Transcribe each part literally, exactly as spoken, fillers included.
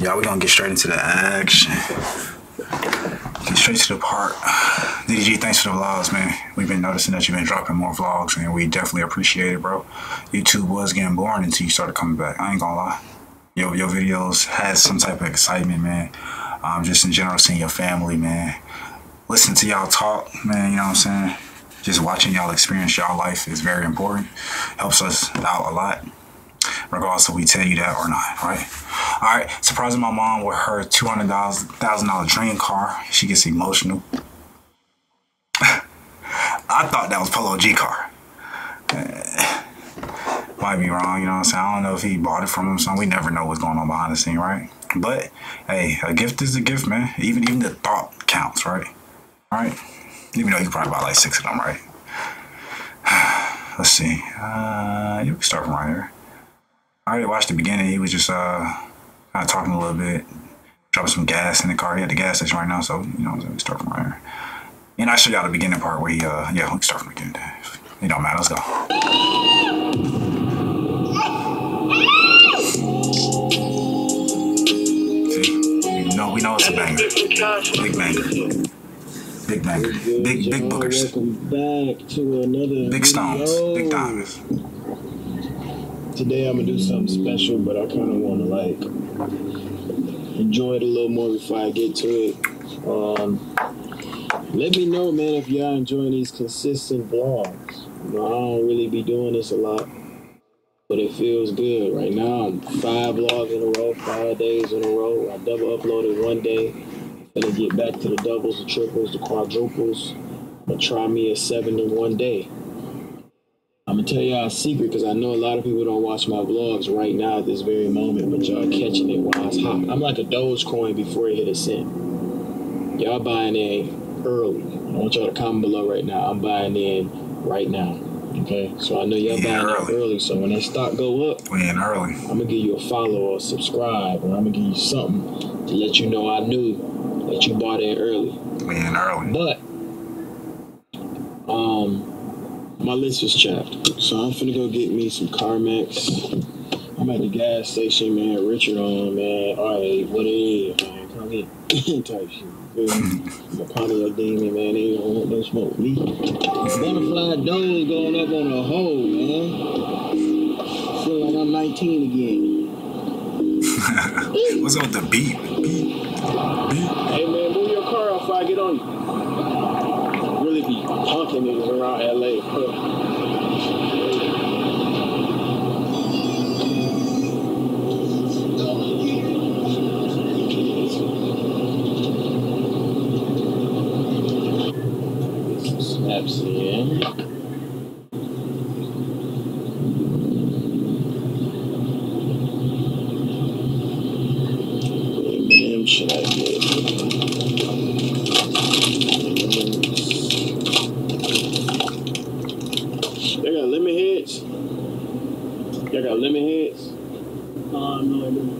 Y'all, we're gonna get straight into the action. Get straight to the part. D D G, thanks for the vlogs, man. We've been noticing that you've been dropping more vlogs, and we definitely appreciate it, bro. YouTube was getting boring until you started coming back. I ain't gonna lie. Your, your videos had some type of excitement, man. Um, just in general, seeing your family, man. Listening to y'all talk, man, you know what I'm saying? Just watching y'all experience y'all life is very important. Helps us out a lot, regardless if we tell you that or not, right? All right, surprising my mom with her two hundred thousand dollar dream car. She gets emotional. I thought that was Polo G car. Uh, might be wrong, you know what I'm saying? I don't know if he bought it from him, so we never know what's going on behind the scene, right? But, hey, a gift is a gift, man. Even, even the thought counts, right? All right? Even though you probably buy like six of them, right? Let's see. Uh, you can start from right here. I already watched the beginning. He was just uh, kind of talking a little bit, dropping some gas in the car. He had the gas station right now, so you know, we start from right here. And I showed y'all the beginning part where he, uh, yeah, we start from the beginning. It don't matter. Let's go. See, you know, we know it's a banger, big banger, big banger, big big boogers, big stones, big diamonds. Today I'm gonna do something special, but I kind of want to like enjoy it a little more before I get to it. Um, let me know, man, if y'all enjoying these consistent vlogs. You know, I don't really be doing this a lot, but it feels good right now. I'm five vlogs in a row, five days in a row. I double uploaded one day. I'm gonna get back to the doubles, the triples, the quadruples. I'm gonna try me a seven in one day. I'm going to tell y'all a secret because I know a lot of people don't watch my vlogs right now at this very moment, but y'all catching it while it's hot. I'm like a Dogecoin before it hit a cent. Y'all buying in early. I want y'all to comment below right now. I'm buying in right now, okay? So I know y'all yeah, buying early. in early, so when that stock go up, we in early. I'm going to give you a follow or subscribe, or I'm going to give you something to let you know I knew that you bought in early. We in early. But, um... my list is chapped, so I'm finna go get me some CarMax. I'm at the gas station, man. Richard on, man. All right, what it is, man? Come get type shit. I'm a Polo Demon, man. They don't want no smoke. Me. Butterfly Doge going up on a hole, man. I feel like I'm nineteen again. What's up with the beep? Beep. Beep. Hey, man, move your car off before I get on you. Really be punking niggas around L A. Snaps in. Damn, should I get? Y'all got lemon heads? Oh, no, I don't.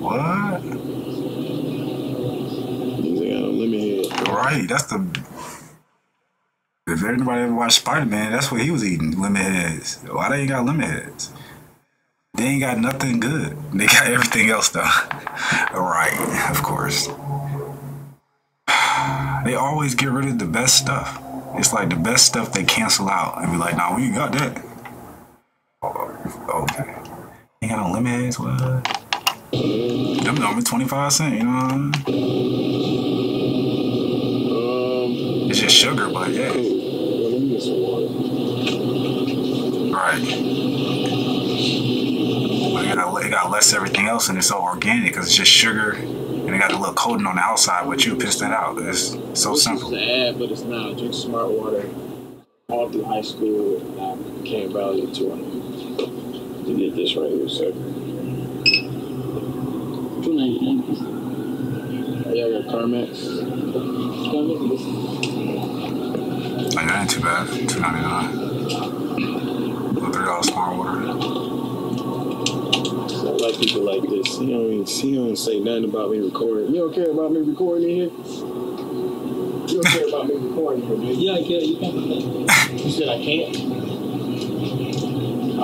What? They got a lemon head. Right, that's the... If anybody ever watched Spider-Man, that's what he was eating, lemon heads. Why they ain't got lemon heads? They ain't got nothing good. They got everything else, though. Right, of course. They always get rid of the best stuff. It's like the best stuff they cancel out and be like, nah, we ain't got that. Okay. Ain't got no limits, what? Them numbers twenty-five cents, you know what I mean? Um, it's just sugar, but yeah. Let me get some water. Right. But it got, it got less everything else, and it's so organic because it's just sugar, and it got a little coating on the outside, but you pissed that out. It's so this simple. It's an ad, but it's not. Drink smart water. All through high school, and I can't value it to it. To get this right here, sir. two ninety-nine. Y'all got CarMax? I got it, too bad. two ninety-nine. Little three dollar smart water. I like people like this. He don't, even, he don't say nothing about me recording. You don't care about me recording in here? You don't care about me recording here, dude. Yeah, I care. You, you said I can't?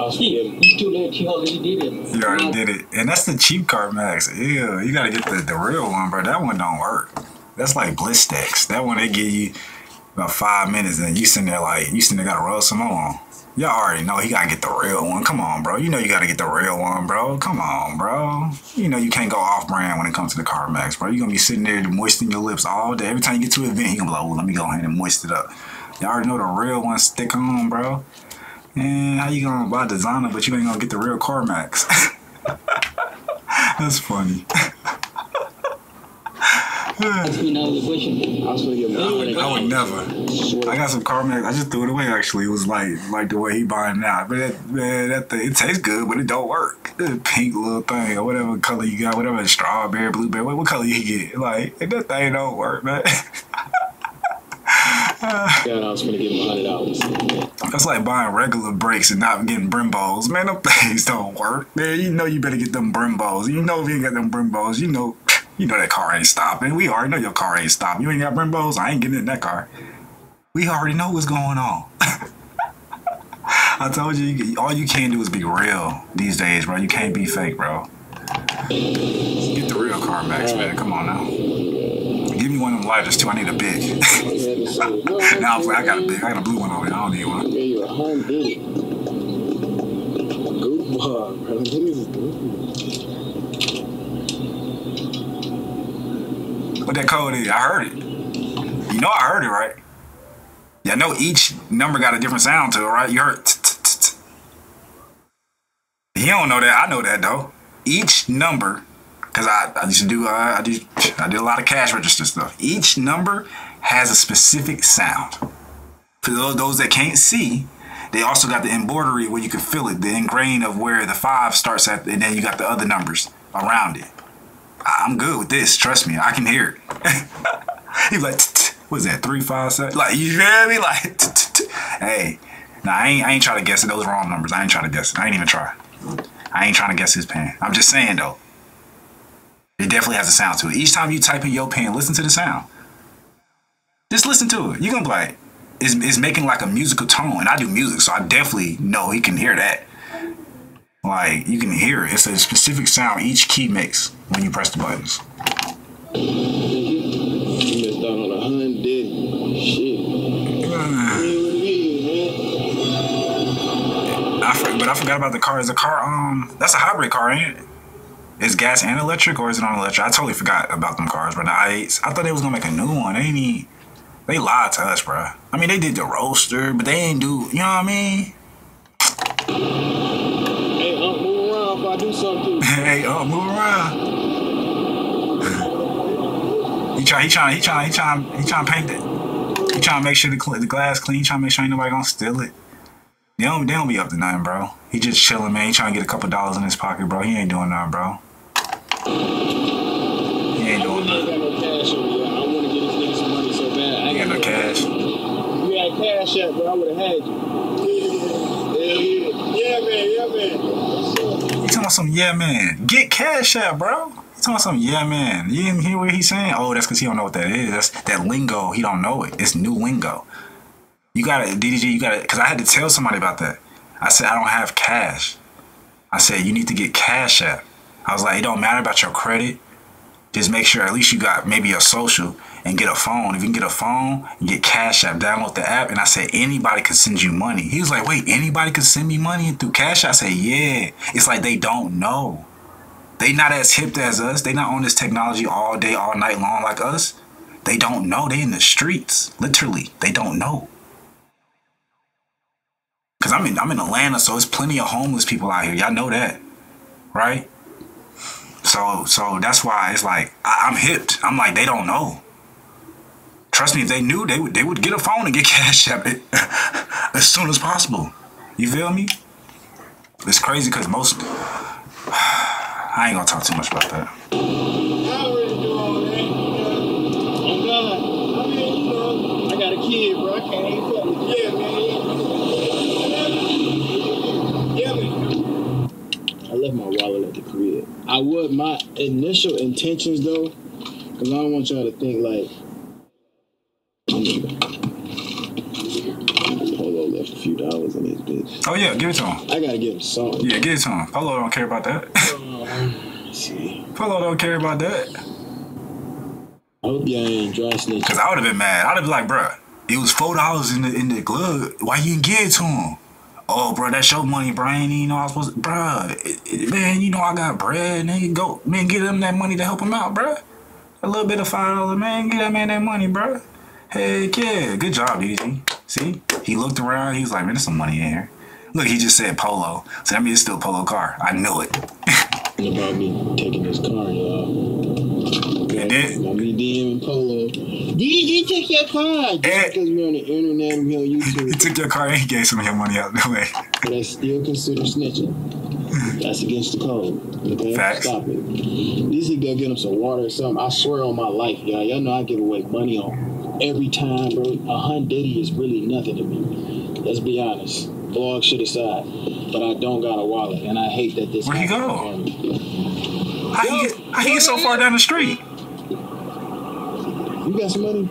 Oh, shit. He's too late. He already did it. He already did it. And that's the cheap CarMax. Ew, you got to get the, the real one, bro. That one don't work. That's like BlitzTex. That one, they give you about five minutes, and you sitting there like, you sitting there got to roll some on. Y'all already know he got to get the real one. Come on, bro. You know you got to get the real one, bro. Come on, bro. You know you can't go off-brand when it comes to the CarMax, bro. You're going to be sitting there moistening your lips all day. Every time you get to an event, you're going to be like, oh, let me go ahead and moist it up. Y'all already know the real ones stick on, bro. And how you going to buy designer, but you ain't going to get the real CarMax? That's funny. Ask me another question. I'll show you. I would, I would never. I got some CarMax. I just threw it away, actually. It was like like the way he buying now. But that, man, that thing, it tastes good, but it don't work. That pink little thing or whatever color you got, whatever, strawberry, blueberry, what, what color you get? Like, that thing don't work, man. God, I was gonna give him one hundred dollars. That's like buying regular brakes and not getting Brembos. Man, them things don't work. Man, you know you better get them Brembos. You know if you ain't got them Brembos, you know you know that car ain't stopping. We already know your car ain't stopping. You ain't got Brembos, I ain't getting in that car. We already know what's going on. I told you, you, all you can do is be real these days, bro. You can't be fake, bro. Get the real CarMax, man. Come on now. Give me one of them lighters, too. I need a big. Now nah, I got a big. I got a blue one over there. I don't need one. You're a home big. Good boy, bro. This is good. What that code is? I heard it. You know I heard it, right? Yeah, I know each number got a different sound to it, right? You heard. He don't know that. I know that though. Each number, because I, I used to do, uh, I did, I did a lot of cash register stuff. Each number has a specific sound. For those those that can't see, they also got the embroidery where you can feel it, the ingrain of where the five starts at, and then you got the other numbers around it. I'm good with this. Trust me, I can hear it. He's like, what's that? Three, five, seven. Like, you feel me? Like, hey, nah, I ain't, I ain't trying to guess it. Those are wrong numbers. I ain't trying to guess it. I ain't even try. I ain't trying to guess his pen. I'm just saying though, it definitely has a sound to it. Each time you type in your pen, listen to the sound. Just listen to it. You're gonna be like, it's, it's making like a musical tone, and I do music, so I definitely know he can hear that. Like, you can hear it. It's a specific sound each key makes when you press the buttons. You missed out on a hundred. Shit. But I forgot about the car. Is the car, um, that's a hybrid car, ain't it? Is gas and electric, or is it on electric? I totally forgot about them cars, bro. The i eights. I thought they was going to make a new one. They ain't even, they lied to us, bro. I mean, they did the Roadster, but they ain't do, you know what I mean? I do something. Hey, oh, move around. he trying, he trying, he trying, he trying, he trying to paint it. He trying to make sure the, the glass clean. He trying to make sure ain't nobody gonna steal it. They don't, they don't be up to nothing, bro. He just chilling, man. He trying to get a couple dollars in his pocket, bro. He ain't doing nothing, bro. He ain't doing nothing. I want to get this nigga some money so bad. I ain't got no cash. If you had Cash App, bro, I would have had you. Yeah, man. Yeah, man. Yeah, man. He's talking about some, yeah, man. Get Cash App, bro. He's talking about some, yeah, man. You didn't hear what he's saying? Oh, that's because he don't know what that is. That's that lingo. He don't know it. It's new lingo. You got to, D D G, you got to, because I had to tell somebody about that. I said, I don't have cash. I said, you need to get Cash App. I was like, it don't matter about your credit. Just make sure at least you got maybe a social and get a phone. If you can get a phone, and get Cash App, download the app. And I said, anybody can send you money. He was like, wait, anybody can send me money through Cash App? I said, yeah. It's like they don't know. They not as hip as us. They not on this technology all day, all night long like us. They don't know. They in the streets. Literally, they don't know. Because I'm in, I'm in Atlanta, so there's plenty of homeless people out here. Y'all know that, right? So, so that's why it's like, I, I'm hipped. I'm like, they don't know. Trust me, if they knew, they would, they would get a phone and get Cash App it as soon as possible. You feel me? It's crazy because most, I ain't gonna talk too much about that. I already do all that. I'm done. I mean, you know, I got a kid, bro. I can't even fuck with you. Yeah, man. Yeah, man. Yeah, man. I left my wallet at the crib. I would, my initial intentions though, because I don't want y'all to think like, Polo left a few few dollars in this bitch. Oh yeah, give it to him. I gotta give him something. Yeah, give it to him. Polo don't care about that. um, see. Polo don't care about that. I hope y'all ain't dry snitching. Cause I would have been mad. I'd have been like, bruh, it was four dollars in the in the glove. Why you didn't give it to him? Oh, bro, that's your money, bro. I ain't even know I was supposed to, bro. It, it, man, you know I got bread. Nigga, go, man, give him that money to help him out, bro. A little bit of five dollars, man. Give that man that money, bro. Heck yeah, good job, D D G. See, he looked around. He was like, man, there's some money in here. Look, he just said Polo. So that means it's still Polo car. I knew it. It's about me taking this car, y'all. It did. I'll be DMing Polo. D D G took your car. Just because we're on the internet and we're on YouTube. He took your car and he gave some of your money out the way. But that's still considered snitching. That's against the code. Okay? Facts. Stop it. These niggas go get them some water or something. I swear on my life, y'all. Y'all know I give away money on every time, bro. A hundred is really nothing to me. Let's be honest. Vlog shit aside, but I don't got a wallet, and I hate that this. Where he go? How Yo, he get, how he get so far down the street? You got some money?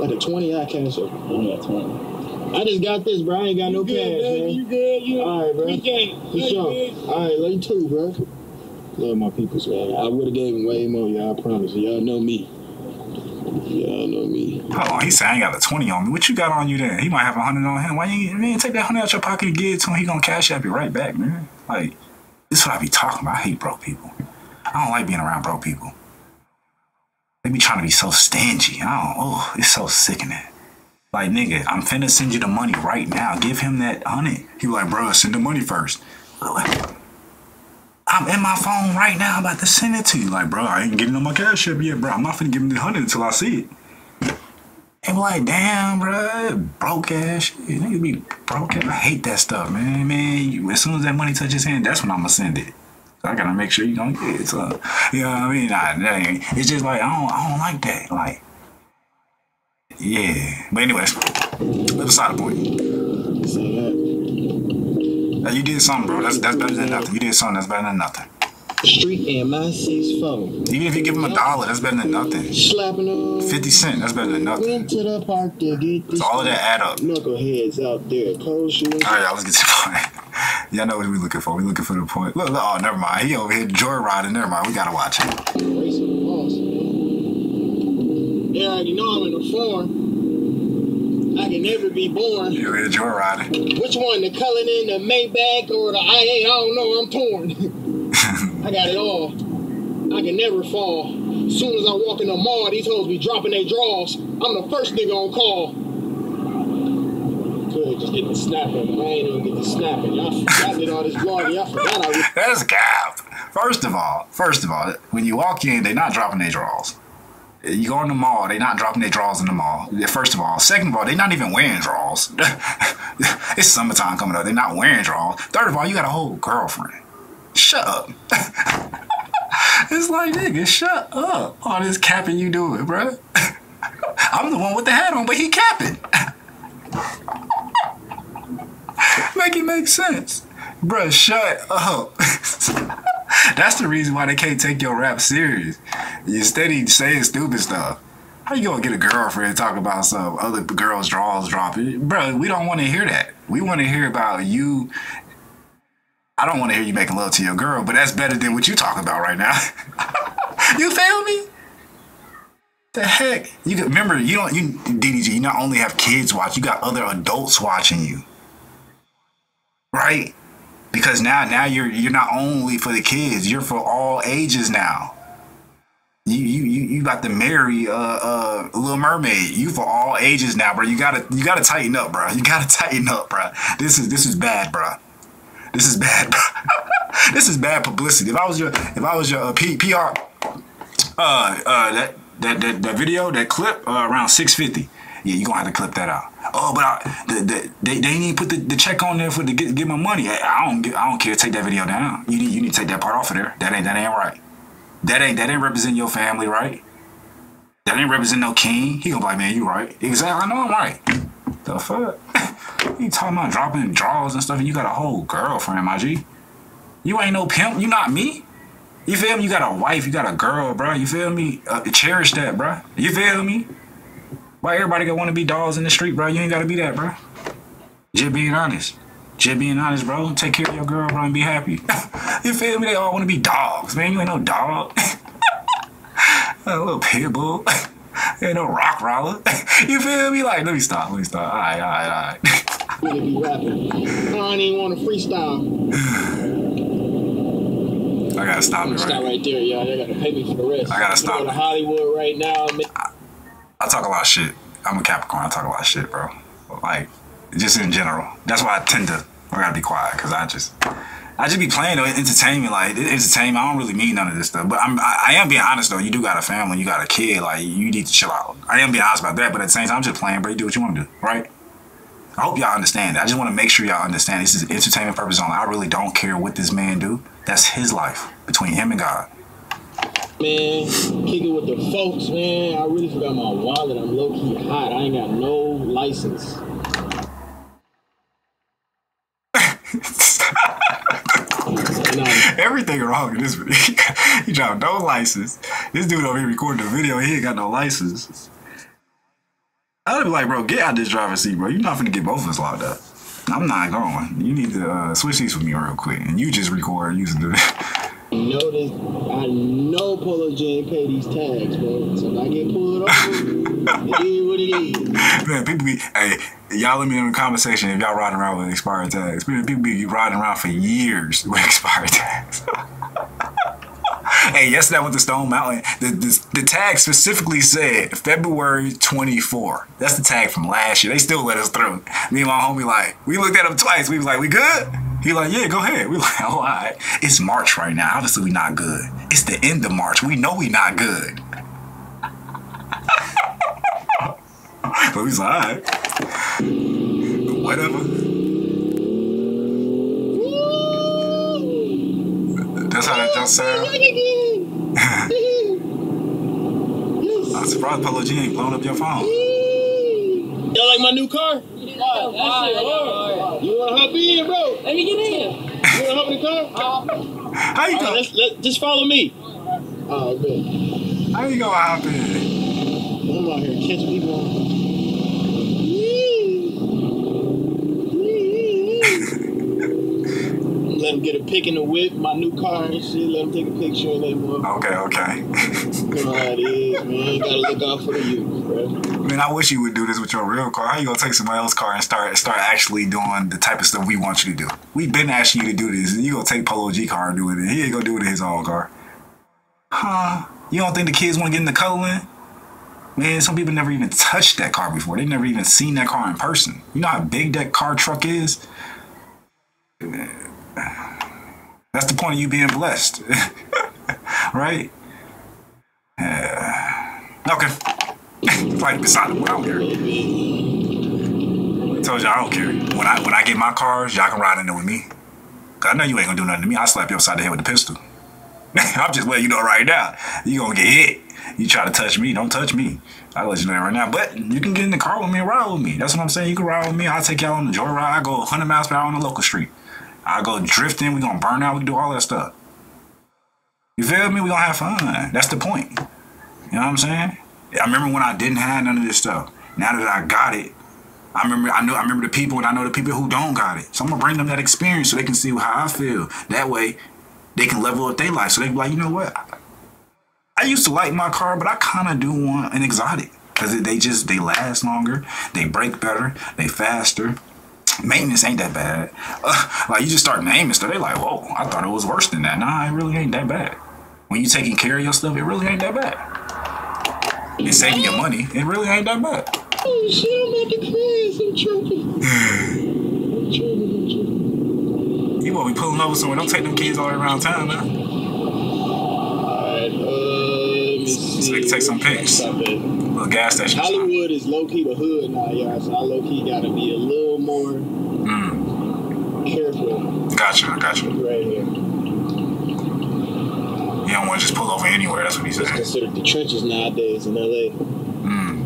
Like a twenty, I cash up. I got twenty. I just got this, bro. I ain't got you no good, cash, man. You good? You all right, bro? We can't. We sure. All right, love you too, bro. Love my peoples, man. I would have gave him way more, y'all. I promise. Y'all know me. Yeah, I know me. Hold on, he said I ain't got a twenty on me. What you got on you then? He might have a hundred on him. Why you man take that hundred out your pocket and give it to him? He gonna cash app you right back, man. Like, this is what I be talking about. I hate broke people. I don't like being around broke people. They be trying to be so stingy. I don't. Oh, it's so sickening. Like, nigga, I'm finna send you the money right now. Give him that hundred. He like, bro, send the money first. I'm in my phone right now. I'm about to send it to you. Like, bro, I ain't getting on my cash app yet, bro. I'm not finna give him the hundred until I see it. And we're like, damn, bro, broke ass shit. Nigga be broke ass. I hate that stuff, man. Man, you, as soon as that money touches hand, that's when I'm gonna send it. So I gotta make sure you don't get it. So, you know what I mean? Nah, that ain't, it's just like, I don't, I don't like that. Like, yeah. But anyways, that's beside the point. See that? You did something, bro. That's that's better than nothing. You did something that's better than nothing. Street and my six phone. Even if you give him a dollar, that's better than nothing. Slapping on fifty cent, that's better than nothing. Went to the park to get this. So all of that add up. Knuckleheads out there, close shoes. All right, y'all, let's get to the point. Y'all know what we looking for. We looking for the point. Look, look, oh, never mind. He over here joyriding. Never mind. We gotta watch it. They already know I'm in the form. I can never be born. You enjoy riding. Which one, the Cullinan, the Maybach, or the i eight? I don't know. I'm torn. I got it all. I can never fall. As soon as I walk in the mall, these hoes be dropping their draws. I'm the first nigga on call. Could just get the snapping. I ain't even get the snapping. Y'all forgot that all this vlogging. Y'all forgot I was. That's cap. First of all, first of all, when you walk in, they not dropping their draws. You go in the mall, they not dropping their draws in the mall. First of all. Second of all, they not even wearing draws. It's summertime coming up. They not wearing draws. Third of all, you got a whole girlfriend. Shut up. It's like, nigga, shut up. All this capping you doing, bro. I'm the one with the hat on, but he capping. Make it make sense. Bro, shut up. That's the reason why they can't take your rap serious. Instead of saying stupid stuff. How you gonna get a girlfriend talking about some other girl's draws dropping? Bro, we don't want to hear that. We want to hear about you. I don't want to hear you making love to your girl, but that's better than what you talking about right now. You feel me? The heck? You can, remember, you don't. You D D G. You not only have kids watch, you got other adults watching you, right? Because now, now you're you're not only for the kids, you're for all ages now. You you you, you got to marry uh uh Little Mermaid. You for all ages now, bro. You gotta you gotta tighten up, bro. You gotta tighten up, bro. This is this is bad, bro. This is bad, bro. This is bad publicity. If I was your if I was your uh, P, PR, uh uh that, that that that video that clip uh, around six fifty. Yeah, you're going to have to clip that out. Oh, but I, the, the, they, they didn't even put the, the check on there for to get, get my money. I, I don't I don't care. Take that video down. You need, you need to take that part off of there. That ain't that ain't right. That ain't that ain't represent your family, right? That ain't represent no king. He gonna be like, man, you right. Exactly. I know I'm right. The fuck? You talking about dropping draws and stuff, and you got a whole girlfriend, my G. You ain't no pimp. You not me. You feel me? You got a wife. You got a girl, bro. You feel me? Uh, cherish that, bro. You feel me? Why everybody gonna want to be dolls in the street, bro? You ain't gotta be that, bro. Just being honest. Just being honest, bro. Take care of your girl, bro, and be happy. You feel me? They all want to be dogs, man. You ain't no dog. A little pit bull. Ain't no rock roller. You feel me? Like, let me stop. Let me stop. All right, all right, all right. Nigga be rapping. I ain't even want to freestyle. I gotta stop it right now. Stop right there, y'all. They gotta pay me for the rest. I gotta stop it. I'm going to Hollywood right now. I, I talk a lot of shit. I'm a Capricorn. I talk a lot of shit, bro. Like, just in general. That's why I tend to, I gotta be quiet, because I just, I just be playing, though, entertainment, like, entertainment, I don't really mean none of this stuff, but I'm, I, I am being honest, though, you do got a family, you got a kid, like, you need to chill out. I am being honest about that, but at the same time, I'm just playing, bro, you do what you want to do, right? I hope y'all understand that. I just want to make sure y'all understand this is entertainment purpose only. I really don't care what this man do. That's his life, between him and God. Man, kick it with the folks, man. I really forgot my wallet. I'm low-key hot. I ain't got no license. Everything wrong in this video. He dropped no license. This dude over here recording the video, he ain't got no license. I'd be like, bro, get out this driver's seat, bro. You're not finna get both of us locked up. I'm not going. You need to uh, switch these with me real quick, and you just record using the. I know this. I know Polo G ain't pay these tags, bro. So if I get pulled over, it is what it is. Man, people be, hey, y'all let me know in the conversation if y'all riding around with expired tags. People be riding around for years with expired tags. Hey, yesterday I went to Stone Mountain. The, the, the tag specifically said February twenty-four. That's the tag from last year. They still let us through. Me and my homie, like, we looked at him twice. We was like, we good? He like, yeah, go ahead. We like, oh, all right. It's March right now. Obviously, we not good. It's the end of March. We know we not good. But we was like, all right. Whatever. That's how that just sound. I'm surprised Polo G ain't blown up your phone. Y'all like my new car? You wanna hop in, bro? Let me get in. You wanna hop in the car? Uh, how you going? Right, let, just follow me. Oh, good. How you gonna hop in? I'm out here catching people. Let him get a pic in the whip, my new car and shit. Let him take a picture and let him look. Okay, okay. You know how it is, man. You gotta look out for the youth, bro. Man, I wish you would do this with your real car. How you gonna take somebody else's car and start start actually doing the type of stuff we want you to do? We've been asking you to do this, and you gonna take Polo G car and do it, and he ain't gonna do it in his own car. Huh? You don't think the kids wanna get in the Cullinan? Man, some people never even touched that car before. They never even seen that car in person. You know how big that car truck is? Man. That's the point of you being blessed. Right? Yeah. Okay. It's like beside what I don't care. I told y'all I don't care. When I when I get my cars, y'all can ride in there with me. I know you ain't gonna do nothing to me. I'll slap you upside the head with a pistol. I'm just letting you know right now. You gonna get hit. You try to touch me, don't touch me. I'll let you know that right now. But you can get in the car with me and ride with me. That's what I'm saying. You can ride with me. I'll take y'all on the joyride. I go a hundred miles per hour on the local street. I go drifting, we gonna burn out, we do all that stuff. You feel me? We gonna have fun. That's the point. You know what I'm saying? I remember when I didn't have none of this stuff. Now that I got it, I remember I know I remember the people and I know the people who don't got it. So I'm gonna bring them that experience so they can see how I feel. That way they can level up their life. So they can be like, you know what? I used to like my car, but I kinda do want an exotic. Cause they just they last longer, they brake better, they faster. Maintenance ain't that bad. Uh, like, you just start naming stuff. They like, whoa, I thought it was worse than that. Nah, it really ain't that bad. When you taking care of your stuff, it really ain't that bad. It's saving your money. It really ain't that bad. Oh, shit, I'm about to crash. I'm tripping. You won't be pulling over somewhere. Don't take them kids all around town now. All right, uh, let's see. So they can take some pics. Little gas station. Hollywood is low-key the hood now, y'all. So I low-key gotta be a little more mm. careful. Gotcha, gotcha. Right here. You don't want to just pull over anywhere, that's what he said. It's considered the trenches nowadays in L A. Mm.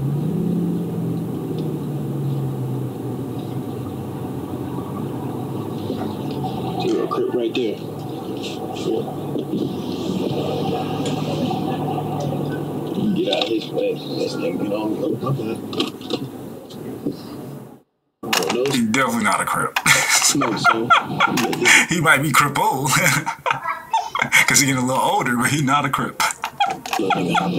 See a crib right there. Sure. Get out of his way. Let's get on. Okay. definitely not a crip. No, so he might be crippled because he getting a little older, but he not a crip. He not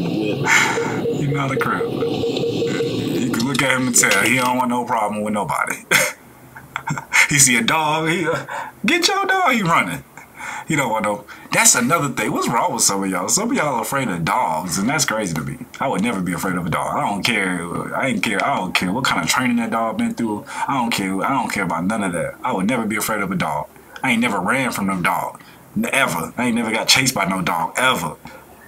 a crip. You can look at him and tell he don't want no problem with nobody. He see a dog, he uh, get your dog, he running. He don't want no. That's another thing. What's wrong with some of y'all? Some of y'all are afraid of dogs, and that's crazy to me. I would never be afraid of a dog. I don't care. I ain't care. I don't care what kind of training that dog been through. I don't care. I don't care about none of that. I would never be afraid of a dog. I ain't never ran from no dog, ever. I ain't never got chased by no dog ever.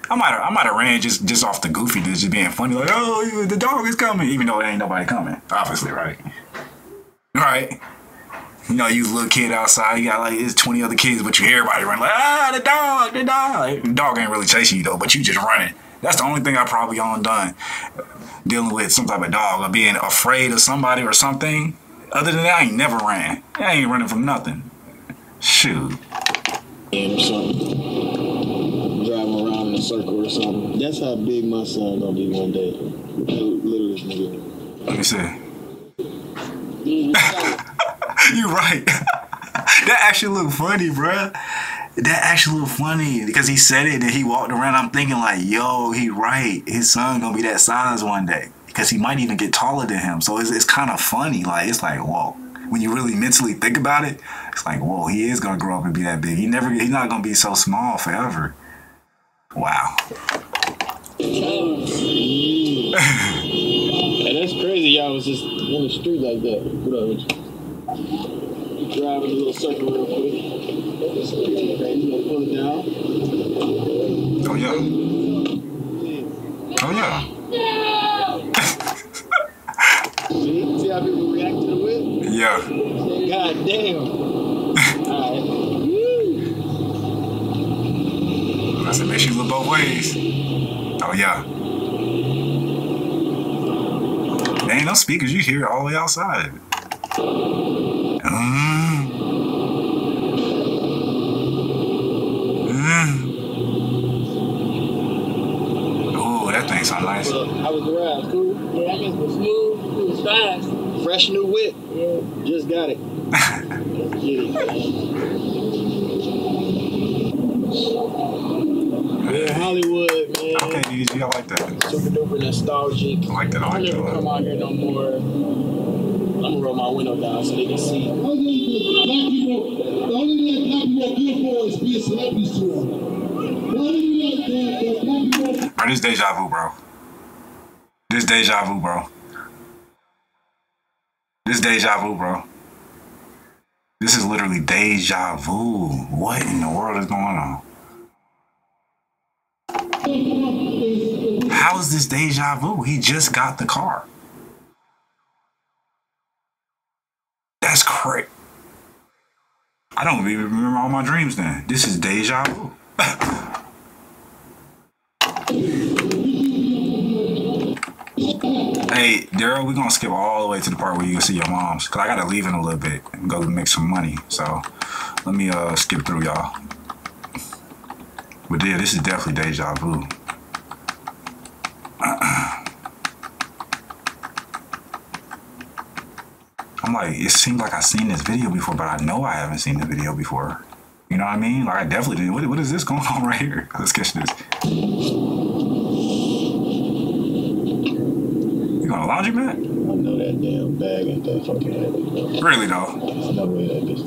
I might have, I might have ran just just off the goofiness, just being funny, like, oh, the dog is coming, even though it ain't nobody coming, obviously, right? Right. You know, you little kid outside, you got like, it's twenty other kids, but you hear everybody running like, ah, the dog, the dog. The dog ain't really chasing you though, but you just running. That's the only thing I probably all done, dealing with some type of dog or being afraid of somebody or something. Other than that, I ain't never ran. I ain't running from nothing. Shoot. Or something. Driving around in a circle or something. That's how big my son gonna be one day. Little as nigga. Let me see. You're right. That actually looked funny, bruh. That actually looked funny because he said it and he walked around. I'm thinking like, yo, he right. His son gonna be that size one day because he might even get taller than him. So it's, it's kind of funny. Like, it's like, whoa. When you really mentally think about it, it's like, whoa, he is gonna grow up and be that big. He never, he's not gonna be so small forever. Wow. Hey, that's crazy. Y'all was just in the street like that. What up? You drive in a little circle real quick. You gonna pull it down. Oh yeah. Oh yeah. See, see how people react to the whip? Yeah. God damn. Alright. I said make sure you look both ways. Oh yeah. There ain't no speakers, you hear it all the way outside. Mm. Mm. Oh, that thing sounds nice. Well, I was around, cool. Yeah, I guess it was smooth. It was fast. Fresh new whip. Yeah. Just got it. Yeah, Hollywood, man. Okay, D D G, I like that. Super duper nostalgic. I like that. I like that. I never come out here no more. I'm gonna roll my window down so they can see. The only thing black people are good for is being celebrities to them. Bro, this deja vu, bro. This deja vu, bro. This deja vu, bro. This is literally deja vu. What in the world is going on? How is this deja vu? He just got the car. That's crazy. I don't even remember all my dreams then. This is deja vu. Hey, Daryl, we're gonna skip all the way to the part where you can see your moms, cause I gotta leave in a little bit and go make some money. So let me uh skip through y'all. But yeah, this is definitely deja vu. I'm like, it seems like I've seen this video before, but I know I haven't seen the video before. You know what I mean? Like, I definitely didn't. What, what is this going on right here? Let's catch this. You going to laundry mat? I know that damn bag ain't that fucking heavy. Really, though? There's no way that bitch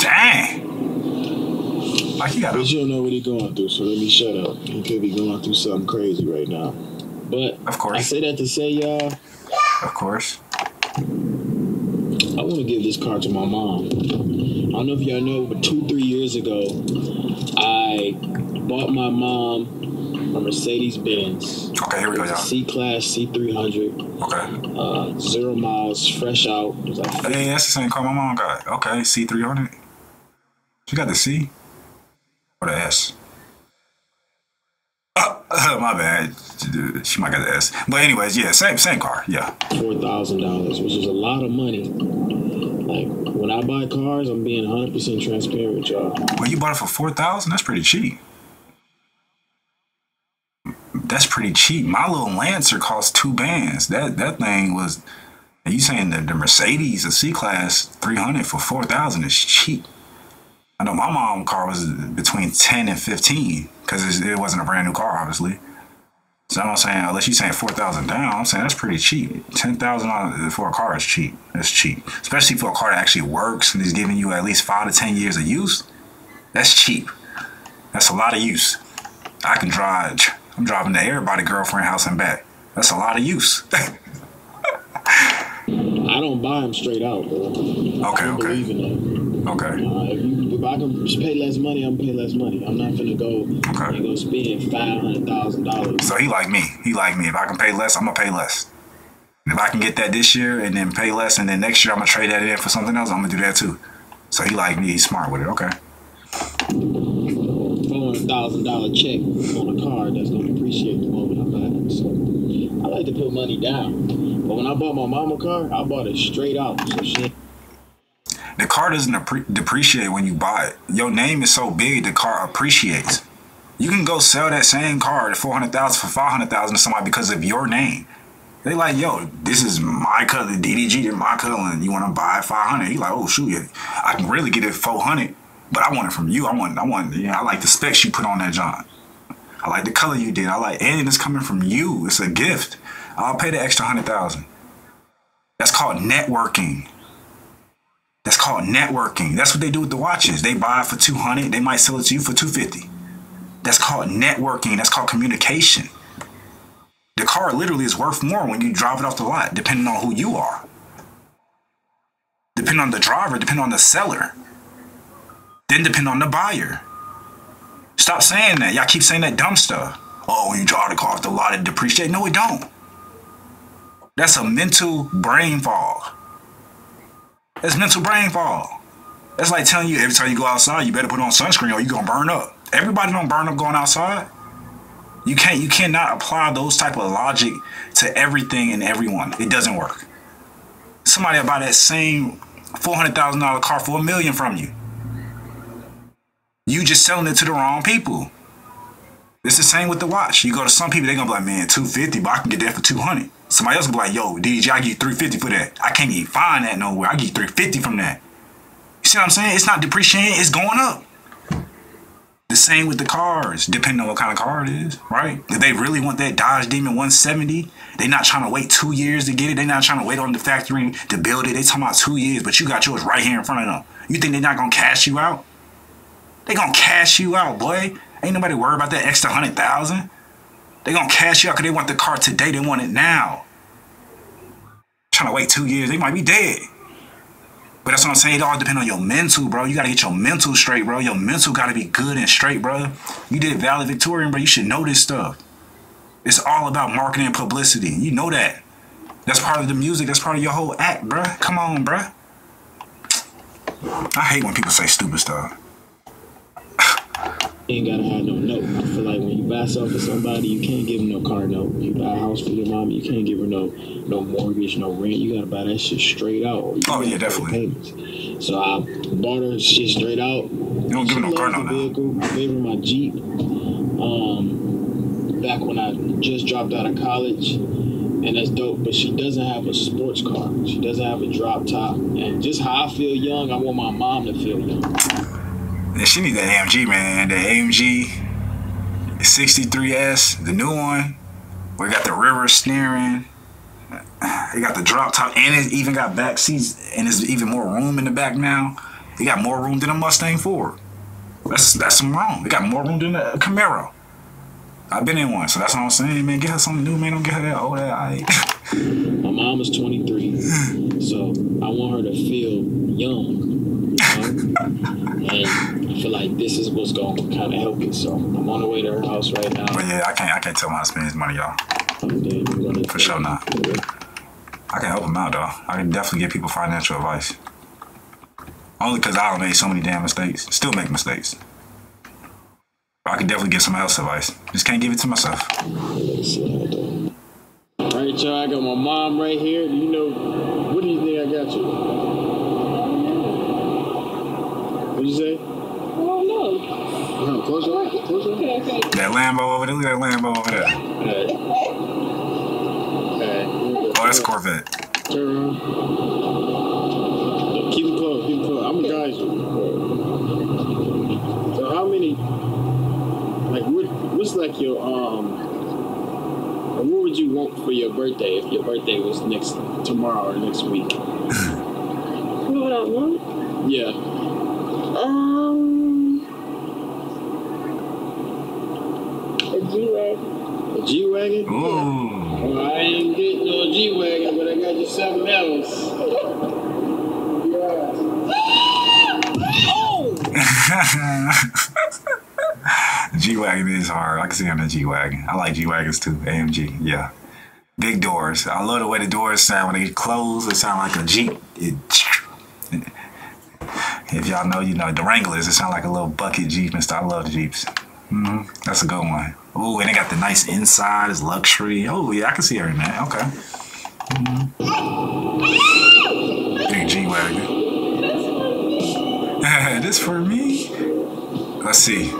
that heavy. Dang! Like, he got but you don't know what he's going through, so let me shut up. He could be going through something crazy right now. But of course. I say that to say, y'all. Of course. I want to give this car to my mom. I don't know if y'all know, but two, three years ago, I bought my mom a Mercedes Benz. Okay, here we go, y'all. C Class, C three hundred. Okay. Uh, zero miles, fresh out. It was like hey, that's the same car my mom got. Okay, C three hundred. She got the C or the S? Oh, uh, my bad. She might got the S. But anyways, yeah, same same car. Yeah. Four thousand dollars, which is a lot of money. Like when I buy cars, I'm being hundred percent transparent with y'all. Well, you bought it for four thousand? That's pretty cheap. That's pretty cheap. My little Lancer cost two bands. That that thing was Are you saying that the Mercedes, a C Class three hundred for four thousand is cheap? I know my mom's car was between ten and fifteen because it wasn't a brand new car, obviously. So I'm not saying, unless you're saying four thousand down, I'm saying that's pretty cheap. ten thousand dollars for a car is cheap. That's cheap. Especially for a car that actually works and is giving you at least five to ten years of use. That's cheap. That's a lot of use. I can drive. I'm driving to everybody's girlfriend's house and back. That's a lot of use. I don't buy them straight out, bro. Okay, I okay. Them. Okay. Uh, if, you, if I can pay less money, I'm gonna pay less money. I'm not finna go okay. and go spend five hundred thousand dollars. So he like me. He like me. If I can pay less, I'm gonna pay less. If I can get that this year and then pay less, and then next year I'm gonna trade that in for something else, I'm gonna do that too. So he like me. He's smart with it. Okay. Four hundred thousand dollar check on a car that's gonna appreciate the moment I buy it. So I like to put money down. But when I bought my mama car, I bought it straight out. So shit. The car doesn't depreciate when you buy it. Your name is so big, the car appreciates. You can go sell that same car at four hundred thousand dollars for five hundred thousand dollars to somebody because of your name. They like, yo, this is my cousin, D D G, my cousin. You want to buy it five hundred dollars? You like, oh shoot, yeah, I can really get it four hundred dollars, but I want it from you. I want, I want, yeah, I like the specs you put on that John. I like the color you did. I like, and it's coming from you. It's a gift. I'll pay the extra one hundred thousand dollars. That's called networking. That's called networking. That's what they do with the watches. They buy it for two hundred dollars. They might sell it to you for two hundred fifty dollars. That's called networking. That's called communication. The car literally is worth more when you drive it off the lot, depending on who you are. Depending on the driver, depending on the seller. Then depending on the buyer. Stop saying that. Y'all keep saying that dumb stuff. Oh, when you drive the car off the lot, it depreciates. No, it don't. That's a mental brain fog. That's mental brain fog. That's like telling you every time you go outside, you better put on sunscreen or you're going to burn up. Everybody don't burn up going outside. You can't, you cannot apply those type of logic to everything and everyone. It doesn't work. Somebody will buy that same four hundred thousand dollar car for a million from you. You just selling it to the wrong people. It's the same with the watch. You go to some people, they're going to be like, man, two hundred fifty dollars, but I can get that for two hundred dollars. Somebody else will be like, yo, D D G, I give you three hundred fifty dollars for that. I can't even find that nowhere. I give you three hundred fifty dollars from that. You see what I'm saying? It's not depreciating. It's going up. The same with the cars, depending on what kind of car it is, right? If they really want that Dodge Demon one seventy, they're not trying to wait two years to get it. They're not trying to wait on the factory to build it. They're talking about two years, but you got yours right here in front of them. You think they're not going to cash you out? They're going to cash you out, boy. Ain't nobody worried about that extra one hundred thousand dollars. They gonna cash you out because they want the car today. They want it now. Trying to wait two years, they might be dead. But that's what I'm saying. It all depends on your mental, bro. You gotta get your mental straight, bro. Your mental gotta be good and straight, bro. You did valedictorian, bro. You should know this stuff. It's all about marketing and publicity. You know that. That's part of the music. That's part of your whole act, bro. Come on, bro. I hate when people say stupid stuff. You ain't gotta have no note. I feel like when you buy something for somebody, you can't give them no car note. When you buy a house for your mom, you can't give her no no mortgage, no rent. You gotta buy that shit straight out. Or you oh yeah, definitely. Payments. So I bought her shit straight out. You don't give her no car note. Vehicle. I gave her my Jeep. Um, back when I just dropped out of college, and that's dope. But she doesn't have a sports car. She doesn't have a drop top. And just how I feel young, I want my mom to feel young. She need that A M G, man. The A M G sixty-three S, the new one. We got the river steering. It got the drop top, and it even got back seats, and there's even more room in the back now. It got more room than a Mustang Ford. That's that's something wrong. It got more room than a Camaro. I've been in one, so that's what I'm saying, man. Get her something new, man. Don't get her that old ass. My mom is twenty-three, so I want her to feel young. You know? And I feel like this is what's going to kind of help it. So I'm on the way to her house right now. But yeah, I can't, I can't tell him how to spend his money, y'all. For sure not. I can help him out, though. I can definitely give people financial advice. Only because I made so many damn mistakes. Still make mistakes. But I can definitely give somebody else advice. Just can't give it to myself. All right, y'all. I got my mom right here. You know, what do you think I got you? What you say? Oh no. No, close your eyes. Close your eyes. Okay, okay. That Lambo over there. Look at that Lambo over there. All right. All right. Oh, that's a Corvette. Turn. Yeah, keep it close, keep it close. I'm a guy. So how many, like what, what's like your, um, what would you want for your birthday if your birthday was next, tomorrow or next week? What would I want? Yeah. Um, a G-Wagon. A G-Wagon? Mm. Yeah. Well, I ain't getting no G-Wagon, but I got you something else. Yeah. Oh! G-Wagon is hard. I can see on the G-Wagon. I like G-Wagons too. A M G, yeah. Big doors. I love the way the doors sound. When they close, it sounds like a Jeep. It, if y'all know, you know, the Wranglers, it sounds like a little bucket Jeep and stuff. I love the Jeeps. Mm-hmm. That's a good one. Oh, and it got the nice inside. It's luxury. Oh, yeah, I can see everything, man. Okay. Mm-hmm. Big G-Wagon. This for me? Let's see.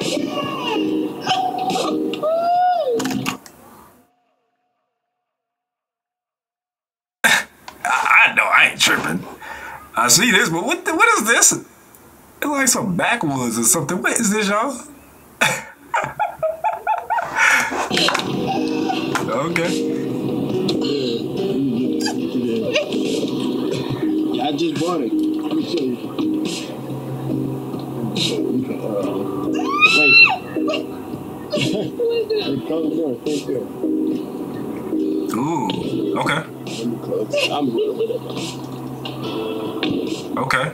I know I ain't tripping. I see this, but what, the, what is this? It's like some backwoods or something. What is this, y'all? Okay. Yeah, I just bought it. Let me show you. Wait. Thank you. Ooh. Okay. I'm good with it. Okay.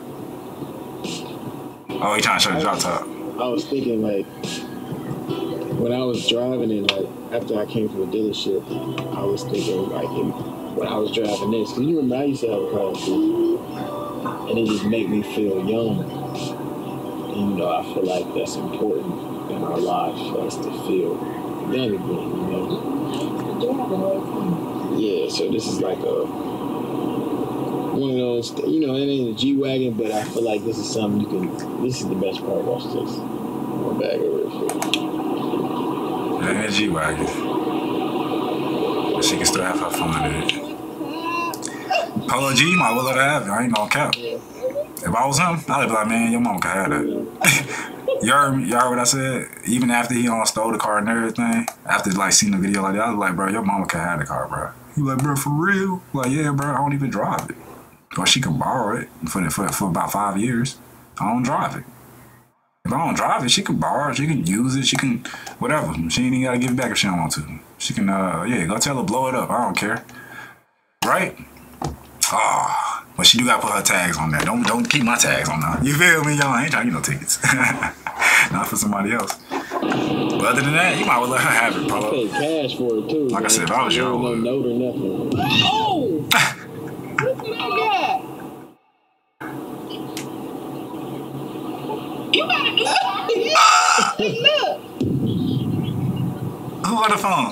Oh, he trying to show the drop top. I was thinking like, when I was driving it, like, after I came from the dealership, I was thinking, like, when I was driving this, because you remember I used to have a car like this, and it just made me feel young. And, you know, I feel like that's important in our lives for us to feel young again, you know? Yeah, so this is like a, one of those, you know, it ain't a G-Wagon, but I feel like this is something you can, this is the best part. Watch this. One bag over here. And G-Wagon. But she can still have her fun in it. Polo G, my willow to have it. I ain't gonna cap. If I was him, I'd be like, man, your mom can have that. You heard, you heard what I said? Even after he almost stole the car and everything, after like seeing the video like that, I was like, bro, your mama can have the car, bro. He like, bro, for real? Like, yeah, bro, I don't even drive it. Or she can borrow it for, for, for about five years. I don't drive it. If I don't drive it, she can borrow it, she can use it, she can, whatever. She ain't even gotta give it back if she don't want to. She can, uh, yeah, go tell her, blow it up. I don't care. Right? Ah, oh, but she do gotta put her tags on there. Don't don't keep my tags on there. You feel me, y'all? I ain't trying to get no tickets. Not for somebody else. But other than that, you might well let her have it, bro. I paid cash for it, too. Like man. I said, if I was your own. No note or nothing. Oh! Look what I got. You better look. Look. Who on the phone?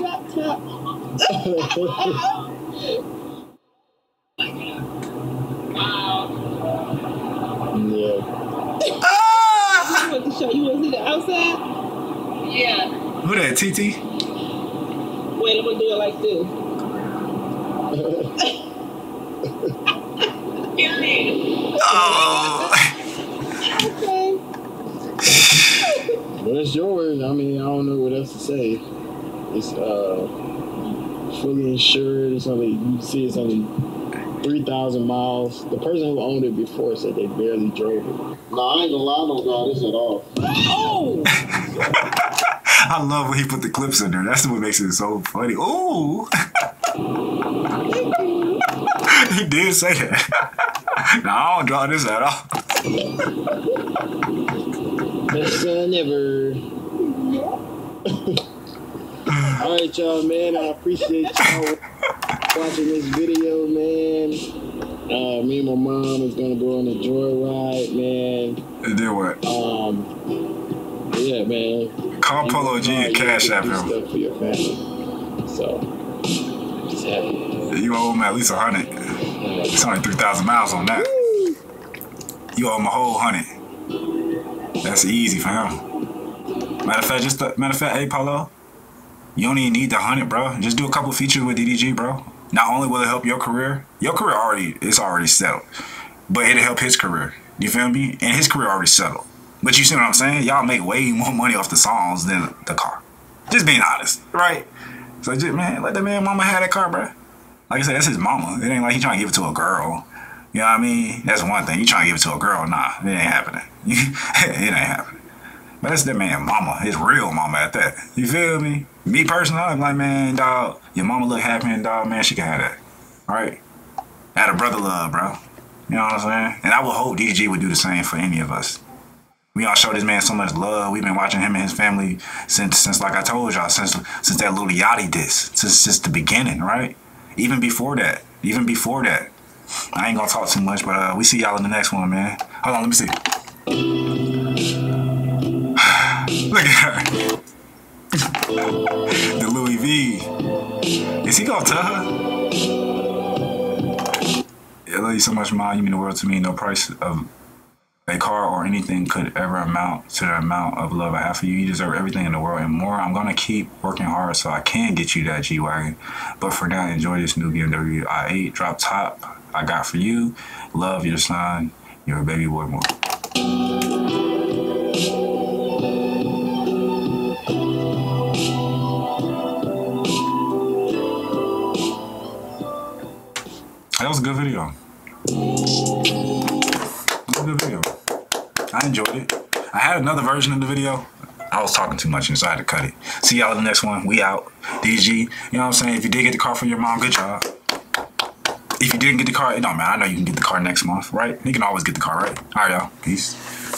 Wow. Yeah. Ah! You want to show? You want to see the outside? Yeah. Who that? T T? Wait, I'm gonna do it like this. Here it is. Oh. Well, it's yours. I mean, I don't know what else to say. It's uh, fully insured. It's only, you see, it's only three thousand miles. The person who owned it before said they barely drove it. No, I ain't gonna lie, I don't drive this at all. Oh! I love when he put the clips in there. That's what makes it so funny. Ooh! He did say that. No, I don't drive this at all. Best son ever. All right, y'all, man. I appreciate y'all watching this video, man. Uh, me and my mom is gonna go on a joyride, man. And then what? Um, yeah, man. Call Polo G and Cash App him. Stuff for your family. So, just happy. You owe him at least a hundred. It's only three thousand miles on that. Woo! You owe him a whole hundred. That's easy for him. Matter of fact, just the, matter of fact, hey Polo, you don't even need the hundred, bro. Just do a couple features with D D G, bro. Not only will it help your career, your career already it's already settled, but it'll help his career. You feel me? And his career already settled. But you see what I'm saying? Y'all make way more money off the songs than the car. Just being honest, right? So just, man, let that man mama have that car, bro. Like I said, that's his mama. It ain't like he trying to give it to a girl. You know what I mean? That's one thing. You trying to give it to a girl? Nah, it ain't happening. It ain't happening. But that's that man mama. His real mama at that. You feel me? Me personally, I'm like, man, dog, your mama look happy and dog, man, she can have that. All right? Had a brother love, bro. You know what I'm saying? And I would hope D D G would do the same for any of us. We all show this man so much love. We've been watching him and his family since, since like I told y'all, since since that little Yachty diss, since, since the beginning, right? Even before that. Even before that. I ain't gonna talk too much, but uh, we see y'all in the next one, man. Hold on, let me see. Look at her. The Louis V. Is he gonna tell her? I love you so much, Mom. You mean the world to me. No price of a car or anything could ever amount to the amount of love I have for you. You deserve everything in the world and more. I'm gonna keep working hard so I can get you that G-Wagon. But for now, enjoy this new B M W i eight drop top I got for you. Love, your son, your baby boy more. That was a good video. That was a good video. I enjoyed it. I had another version of the video. I was talking too much, and so I had to cut it. See y'all in the next one. We out. D G. You know what I'm saying? If you did get the car from your mom, good job. If you didn't get the car, it don't matter. I know you can get the car next month, right? You can always get the car, right? All right, y'all. Peace.